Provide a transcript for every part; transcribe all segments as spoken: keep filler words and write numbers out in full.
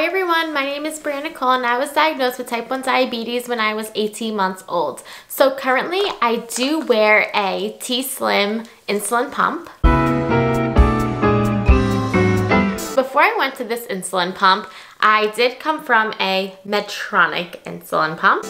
Hi everyone, my name is Breanne and I was diagnosed with type one diabetes when I was eighteen months old. So currently I do wear a T-Slim insulin pump. Before I went to this insulin pump, I did come from a Medtronic insulin pump.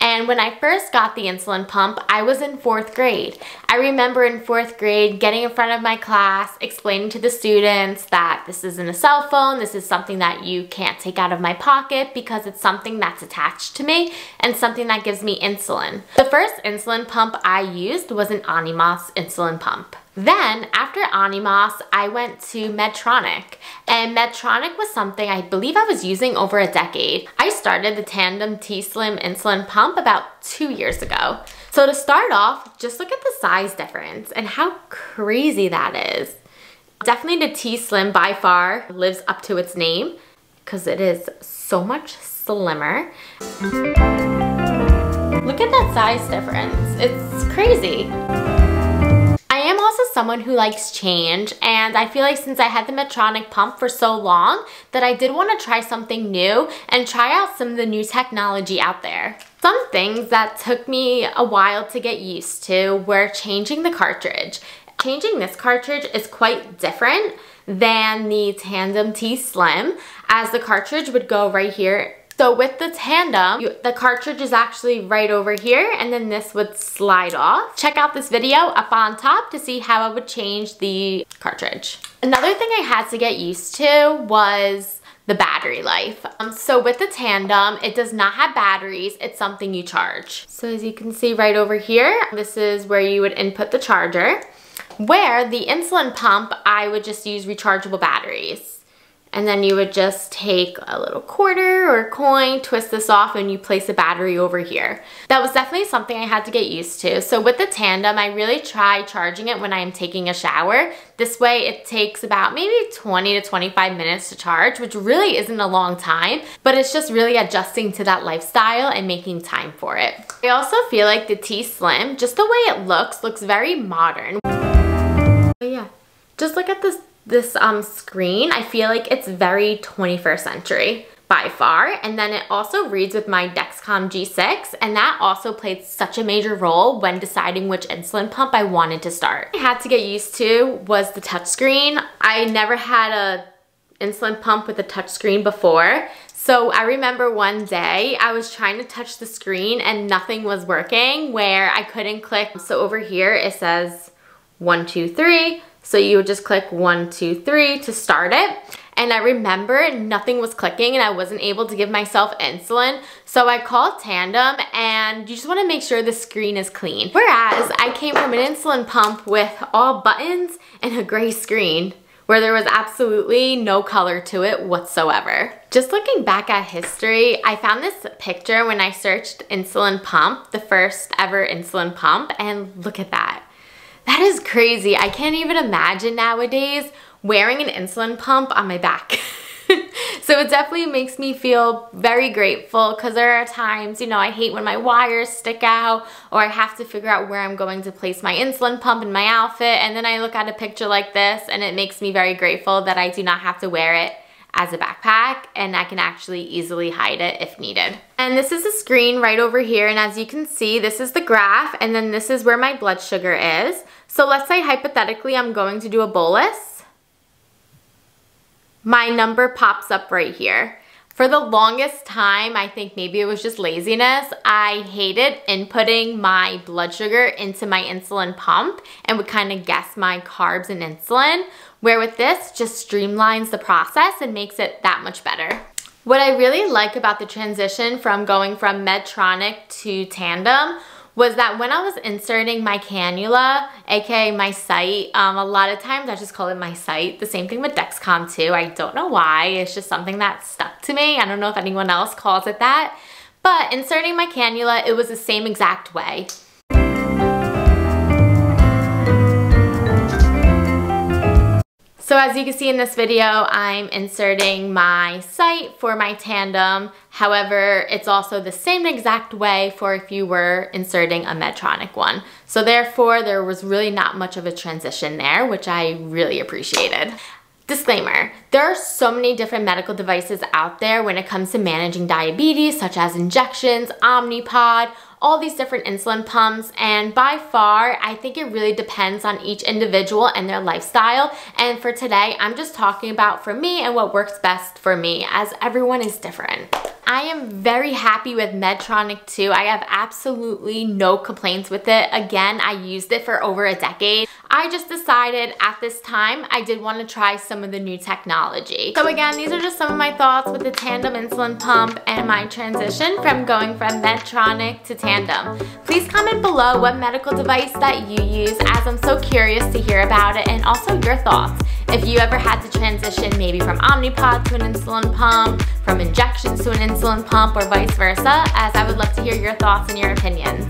And when I first got the insulin pump, I was in fourth grade. I remember in fourth grade getting in front of my class, explaining to the students that this isn't a cell phone, this is something that you can't take out of my pocket because it's something that's attached to me and something that gives me insulin. The first insulin pump I used was an Animas insulin pump. Then, after Animas, I went to Medtronic, and Medtronic was something I believe I was using over a decade. I started the Tandem T-Slim insulin pump about two years ago. So to start off, just look at the size difference and how crazy that is. Definitely the T-Slim by far lives up to its name because it is so much slimmer. Look at that size difference, it's crazy. Someone who likes change, and I feel like since I had the Medtronic pump for so long that I did want to try something new and try out some of the new technology out there. Some things that took me a while to get used to were changing the cartridge. Changing this cartridge is quite different than the Tandem T-Slim, as the cartridge would go right here. So with the Tandem, you, the cartridge is actually right over here, and then this would slide off. Check out this video up on top to see how I would change the cartridge. Another thing I had to get used to was the battery life. Um, so with the Tandem, it does not have batteries, it's something you charge. So as you can see right over here, this is where you would input the charger, where the insulin pump, I would just use rechargeable batteries. And then you would just take a little quarter or coin, twist this off, and you place a battery over here. That was definitely something I had to get used to. So with the Tandem, I really try charging it when I'm taking a shower. This way it takes about maybe twenty to twenty-five minutes to charge, which really isn't a long time, but it's just really adjusting to that lifestyle and making time for it. I also feel like the T-Slim, just the way it looks, looks very modern. But yeah, just look at this This um, screen. I feel like it's very twenty-first century by far. And then it also reads with my Dexcom G six, and that also played such a major role when deciding which insulin pump I wanted to start. What I had to get used to was the touchscreen. I never had a insulin pump with a touchscreen before. So I remember one day I was trying to touch the screen and nothing was working where I couldn't click. So over here it says one, two, three. So you would just click one, two, three to start it. And I remember nothing was clicking and I wasn't able to give myself insulin. So I called Tandem, and you just wanna make sure the screen is clean. Whereas I came from an insulin pump with all buttons and a gray screen where there was absolutely no color to it whatsoever. Just looking back at history, I found this picture when I searched insulin pump, the first ever insulin pump, and look at that. That is crazy. I can't even imagine nowadays wearing an insulin pump on my back. So it definitely makes me feel very grateful, because there are times, you know, I hate when my wires stick out or I have to figure out where I'm going to place my insulin pump in my outfit, and then I look at a picture like this and it makes me very grateful that I do not have to wear it as a backpack, and I can actually easily hide it if needed. And this is the screen right over here, and as you can see, this is the graph, and then this is where my blood sugar is. So let's say hypothetically I'm going to do a bolus. My number pops up right here. For the longest time, I think maybe it was just laziness, I hated inputting my blood sugar into my insulin pump and would kind of guess my carbs and insulin, where with this just streamlines the process and makes it that much better. What I really like about the transition from going from Medtronic to Tandem was that when I was inserting my cannula, aka my site, um, a lot of times I just call it my site. The same thing with Dexcom too. I don't know why, it's just something that stuck to me. I don't know if anyone else calls it that, but inserting my cannula, it was the same exact way. So as you can see in this video, I'm inserting my site for my Tandem. However, it's also the same exact way for if you were inserting a Medtronic one. So therefore, there was really not much of a transition there, which I really appreciated. Disclaimer, there are so many different medical devices out there when it comes to managing diabetes, such as injections, Omnipod, all these different insulin pumps, and by far, I think it really depends on each individual and their lifestyle. And for today, I'm just talking about for me and what works best for me, as everyone is different. I am very happy with Medtronic too. I have absolutely no complaints with it. Again, I used it for over a decade. I just decided at this time I did want to try some of the new technology. So again, these are just some of my thoughts with the Tandem insulin pump and my transition from going from Medtronic to Tandem. Please comment below what medical device that you use, as I'm so curious to hear about it, and also your thoughts. If you ever had to transition maybe from Omnipod to an insulin pump, from injections to an insulin pump, or vice versa, as I would love to hear your thoughts and your opinions.